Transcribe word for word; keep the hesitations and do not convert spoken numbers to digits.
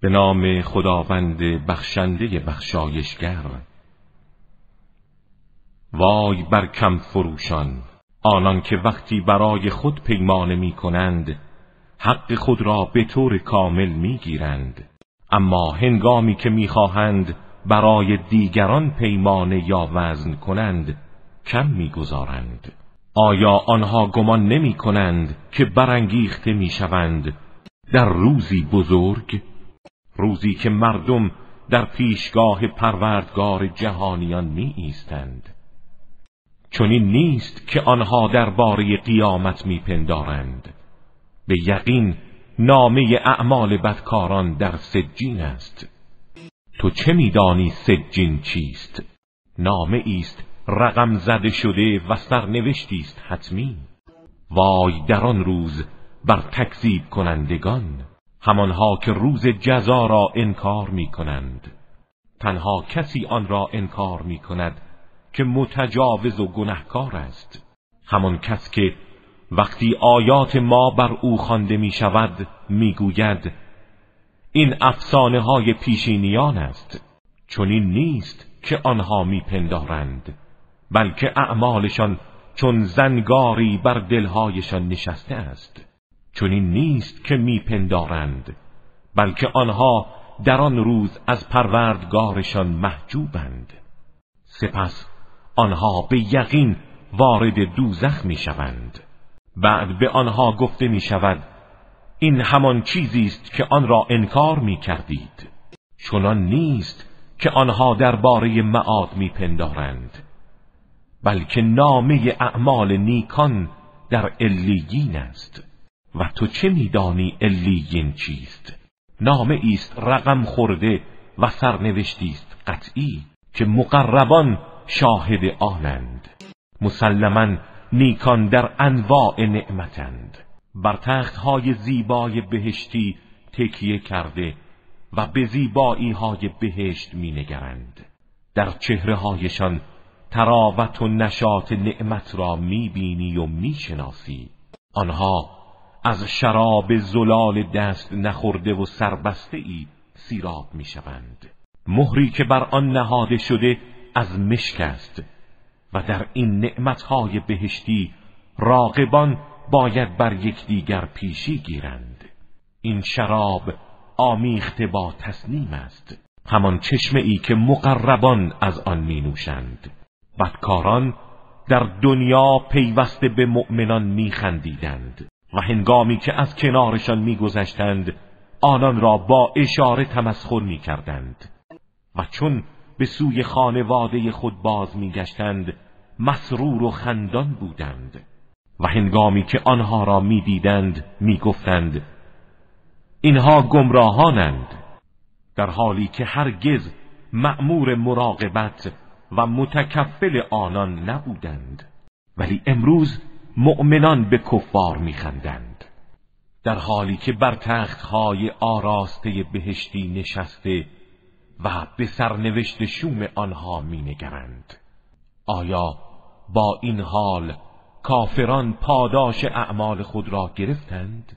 به نام خداوند بخشنده بخشایشگر. وای بر کم فروشان، آنان که وقتی برای خود پیمانه می کنند حق خود را به طور کامل می گیرند، اما هنگامی که می خواهند برای دیگران پیمانه یا وزن کنند کم می گذارند. آیا آنها گمان نمی کنند که برانگیخته می شوند در روزی بزرگ، روزی که مردم در پیشگاه پروردگار جهانیان می ایستند؟ چنین نیست که آنها درباره قیامت می پندارند. به یقین نامه اعمال بدکاران در سجین است. تو چه می دانی سجین چیست؟ نامه ایست رقم زده شده و سرنوشتی است حتمی. وای در آن روز بر تکذیب کنندگان، همانها که روز جزا را انکار می کنند. تنها کسی آن را انکار می کند که متجاوز و گناهکار است، همان کس که وقتی آیات ما بر او خوانده می شود می گوید این افسانه های پیشینیان است. چنین نیست که آنها می پندارند، بلکه اعمالشان چون زنگاری بر دلهایشان نشسته است. چنین نیست که می پندارند، بلکه آنها در آن روز از پروردگارشان محجوبند. سپس آنها به یقین وارد دوزخ می شوند. بعد به آنها گفته می شود این همان چیزی است که آن را انکار می کردید. چنان نیست که آنها درباره معاد می پندارند، بلکه نامه اعمال نیکان در علیین است. و تو چه می دانی علیین چیست؟ نامه ایست رقم خورده و سرنوشتی است قطعی که مقربان شاهد آنند. مسلماً نیکان در انواع نعمتند، بر تختهای زیبای بهشتی تکیه کرده و به زیبایی های بهشت می نگرند. در چهره هایشان تراوت و نشاط نعمت را می بینی و می شناسی. آنها از شراب زلال دست نخورده و سربسته ای سیراب می شوند. مهری که بر آن نهاده شده از مشک است و در این نعمتهای بهشتی راغبان باید بر یکدیگر پیشی گیرند. این شراب آمیخته با تسنیم است، همان چشمه ای که مقربان از آن می نوشند. بدکاران در دنیا پیوسته به مؤمنان می خندیدند و هنگامی که از کنارشان می گذشتند آنان را با اشاره تمسخر می کردند و چون به سوی خانواده خود باز می گشتند مسرور و خندان بودند و هنگامی که آنها را می دیدند می گفتند اینها گمراهانند، در حالی که هرگز مأمور مراقبت و متکفل آنان نبودند. ولی امروز مؤمنان به کفار می خندند، در حالی که بر تختهای آراسته بهشتی نشسته و به سرنوشت شوم آنها می نگرند. آیا با این حال کافران پاداش اعمال خود را گرفتند؟